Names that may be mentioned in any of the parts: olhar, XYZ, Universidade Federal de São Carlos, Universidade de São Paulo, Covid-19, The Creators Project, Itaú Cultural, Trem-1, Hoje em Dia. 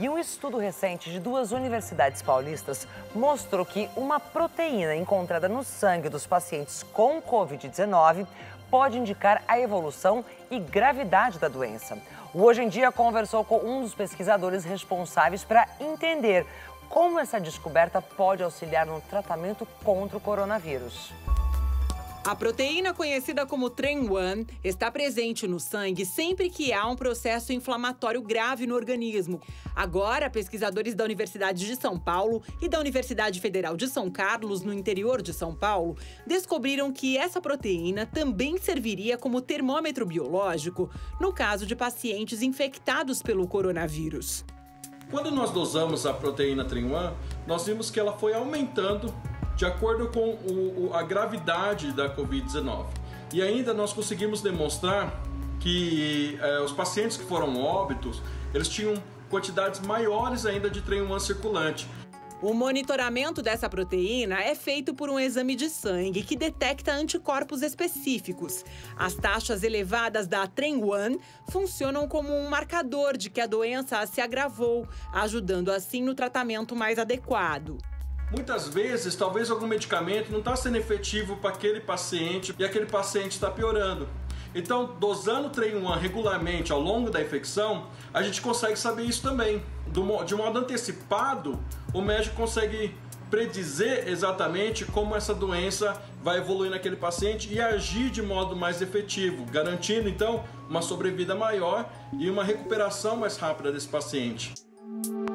E um estudo recente de duas universidades paulistas mostrou que uma proteína encontrada no sangue dos pacientes com Covid-19 pode indicar a evolução e gravidade da doença. O Hoje em Dia conversou com um dos pesquisadores responsáveis para entender como essa descoberta pode auxiliar no tratamento contra o coronavírus. A proteína conhecida como Trem-1 está presente no sangue sempre que há um processo inflamatório grave no organismo. Agora, pesquisadores da Universidade de São Paulo e da Universidade Federal de São Carlos, no interior de São Paulo, descobriram que essa proteína também serviria como termômetro biológico no caso de pacientes infectados pelo coronavírus. Quando nós dosamos a proteína Trem-1, nós vimos que ela foi aumentando de acordo com a gravidade da Covid-19. E ainda nós conseguimos demonstrar que os pacientes que foram óbitos, eles tinham quantidades maiores ainda de Trem-1 circulante. O monitoramento dessa proteína é feito por um exame de sangue que detecta anticorpos específicos. As taxas elevadas da Trem-1 funcionam como um marcador de que a doença se agravou, ajudando assim no tratamento mais adequado. Muitas vezes, talvez algum medicamento não está sendo efetivo para aquele paciente e aquele paciente está piorando. Então, dosando Trem-1 regularmente ao longo da infecção, a gente consegue saber isso também. De modo antecipado, o médico consegue predizer exatamente como essa doença vai evoluir naquele paciente e agir de modo mais efetivo, garantindo, então, uma sobrevida maior e uma recuperação mais rápida desse paciente.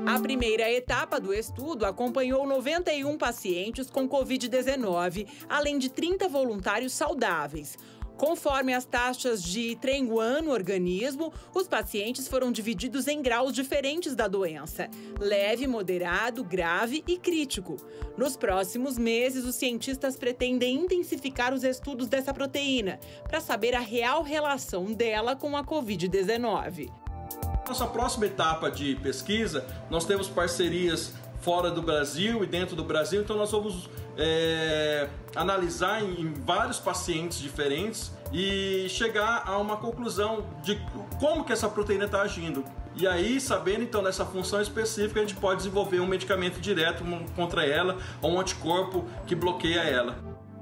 A primeira etapa do estudo acompanhou 91 pacientes com Covid-19, além de 30 voluntários saudáveis. Conforme as taxas de Trem-1 no organismo, os pacientes foram divididos em graus diferentes da doença: leve, moderado, grave e crítico. Nos próximos meses, os cientistas pretendem intensificar os estudos dessa proteína para saber a real relação dela com a Covid-19. Nossa próxima etapa de pesquisa, nós temos parcerias fora do Brasil e dentro do Brasil, então nós vamos analisar em vários pacientes diferentes e chegar a uma conclusão de como que essa proteína está agindo. E aí, sabendo então dessa função específica, a gente pode desenvolver um medicamento direto contra ela ou um anticorpo que bloqueia ela.